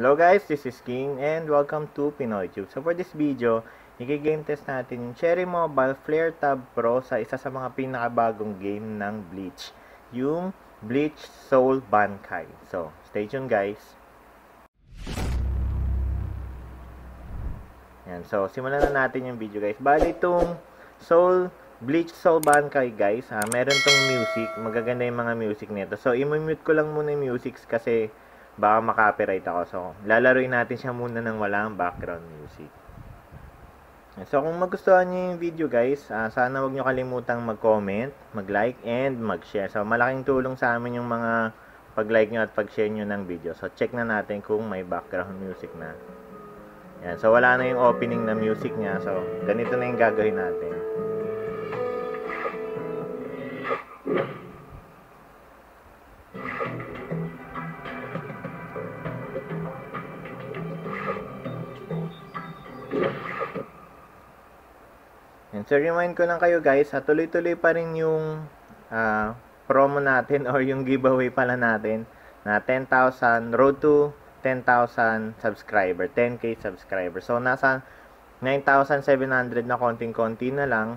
Hello guys, this is King and welcome to PinoyTube. So for this video, i-game test natin yung Cherry Mobile Flare Tab Pro sa isa sa mga pinakabagong game ng Bleach, yung Bleach Soul Bankai. So, stay tuned guys. Yan, so simulan na natin yung video guys. Bali itong Bleach Soul Bankai guys, meron tong music, magaganda yung mga music nito. So, i-mute ko lang muna yung music kasi baka makopyright ako. So, lalaruin natin siya muna ng walang background music. So, kung magustuhan nyo yung video guys, sana huwag nyo kalimutang mag-comment, mag-like, and mag-share. So, malaking tulong sa amin yung mga pag-like nyo at pag-share nyo ng video. So, check na natin kung may background music na. Yan. So, wala na yung opening na music niya. So, ganito na yung gagawin natin. And so, remind ko lang kayo guys, tuloy-tuloy pa rin yung promo natin or yung giveaway pala natin na 10,000, road to 10,000 subscriber, 10k subscriber. So, nasa 9,700 na konting-konti na lang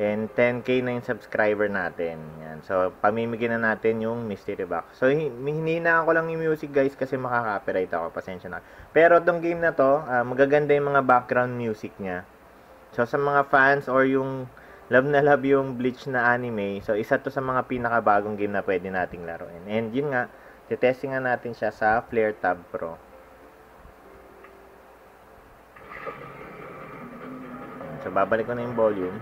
and 10k na yung subscriber natin. Yan. So, pamimigyan na natin yung mystery box. So, hinina ko lang yung music guys kasi makaka-copyright ako, pasensya na. Pero itong game na to, magaganda yung mga background music niya. So, sa mga fans or yung love na love yung Bleach na anime, so, isa to sa mga pinakabagong game na pwede nating laruin. And yun nga, titesting nga natin siya sa Flare Tab Pro. So, babalik ko na yung volume.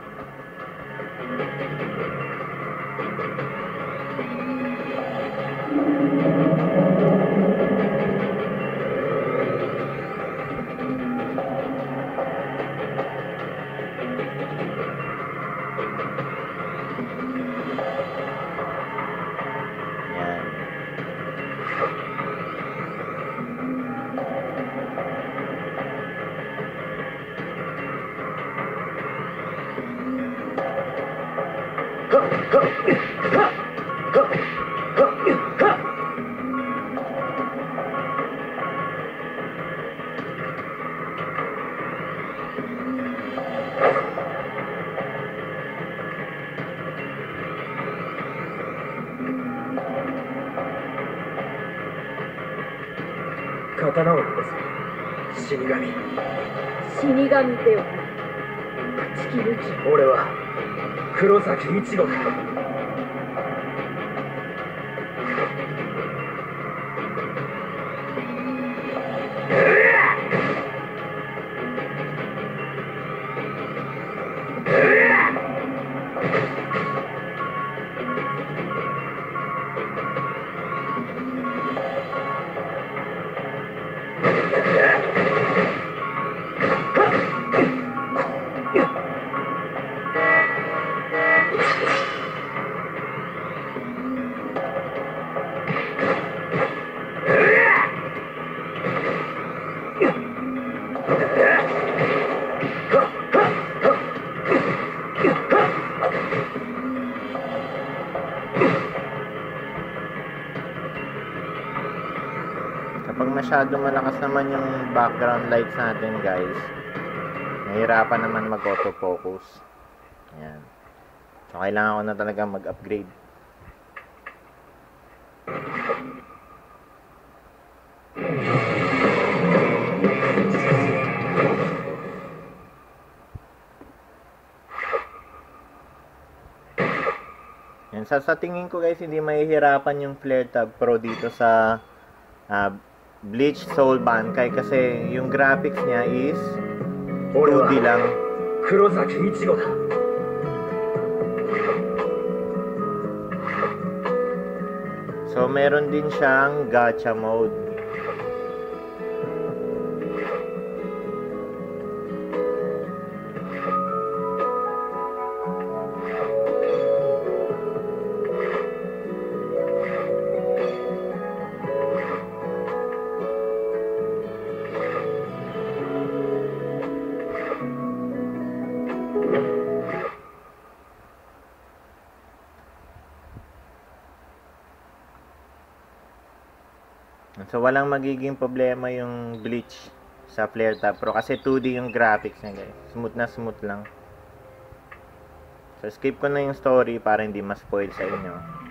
刀を落とす死神ってよ突き抜き俺は黒崎一護だ Kapag masyadong malakas naman yung background lights natin guys, nahihirapan naman mag-autofocus. Ayan. So, kailangan ko na talaga mag-upgrade. Ayan. Sa tingin ko guys, hindi mahihirapan yung Flare Tab Pro dito sa Bleach Soul Bankai kasi yung graphics niya is 2D lang. Kurosaki Ichigo da. So meron din siyang gacha mode. So walang magiging problema yung Bleach sa Flare Tab Pro kasi 2D yung graphics niya, guys. Smooth na smooth lang. So skip ko na yung story para hindi ma-spoil sa inyo.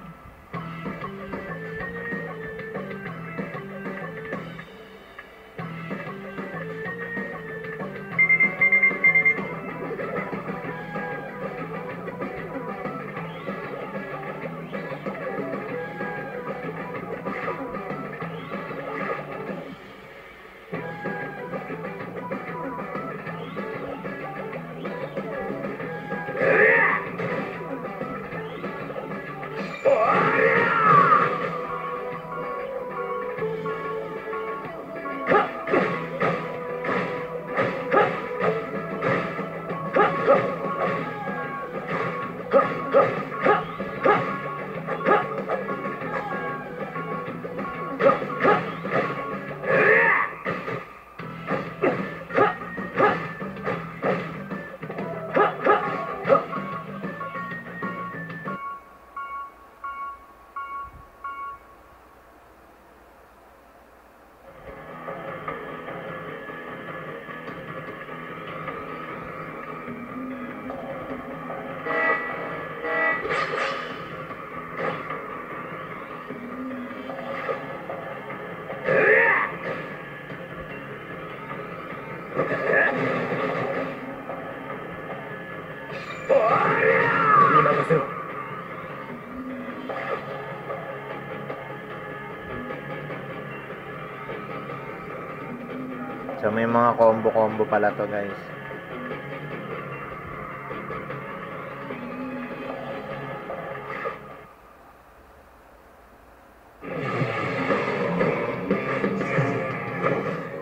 So may mga combo-combo pala to, guys.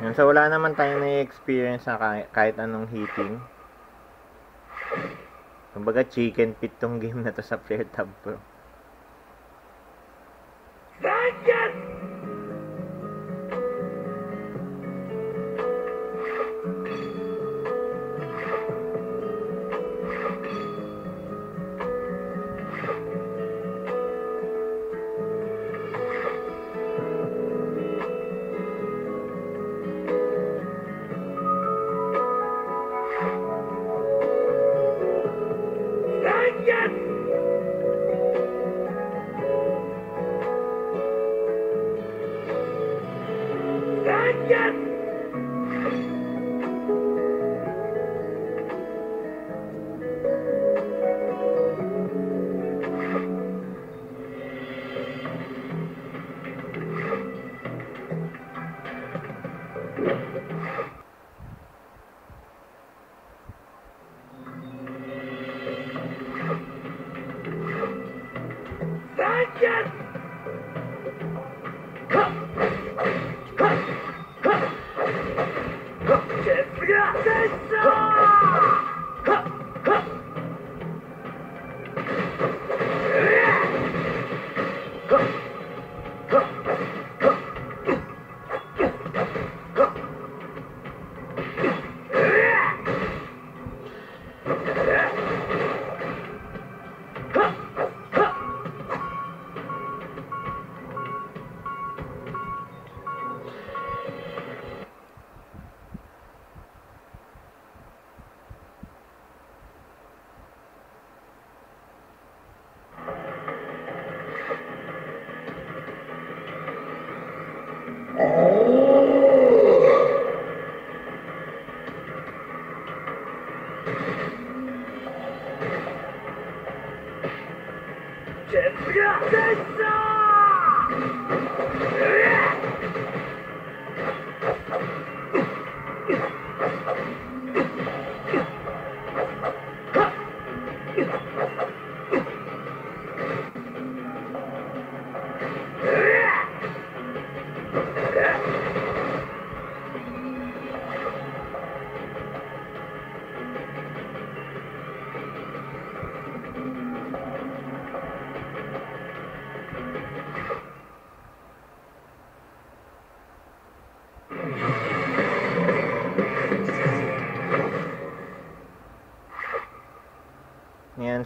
Yan, so wala naman tayong na-experience na kahit anong hitting. Kumbaga chicken pit tong game na to sa Flare Tab Pro.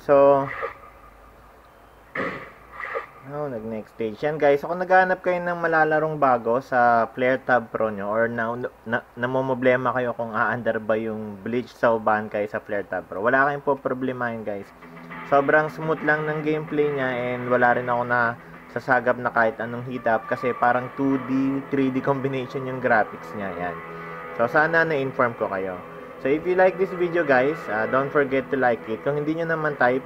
So, nag-next page. Yan guys, kung naghahanap kayo ng malalarong bago sa Flare Tab Pro nyo or namomblema kayo kung aandar ba yung Bleach Soul Bankai sa Flare Tab Pro, wala kayong po problemahin guys. Sobrang smooth lang ng gameplay niya and wala rin ako na sasagap na kahit anong heat up kasi parang 2D, 3D combination yung graphics niya. Yan. So sana na-inform ko kayo. So if you like this video guys, don't forget to like it. Kung hindi nyo naman type,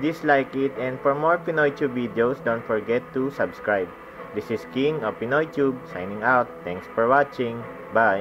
dislike it, and for more PinoyTube videos, don't forget to subscribe. This is King of PinoyTube signing out. Thanks for watching. Bye.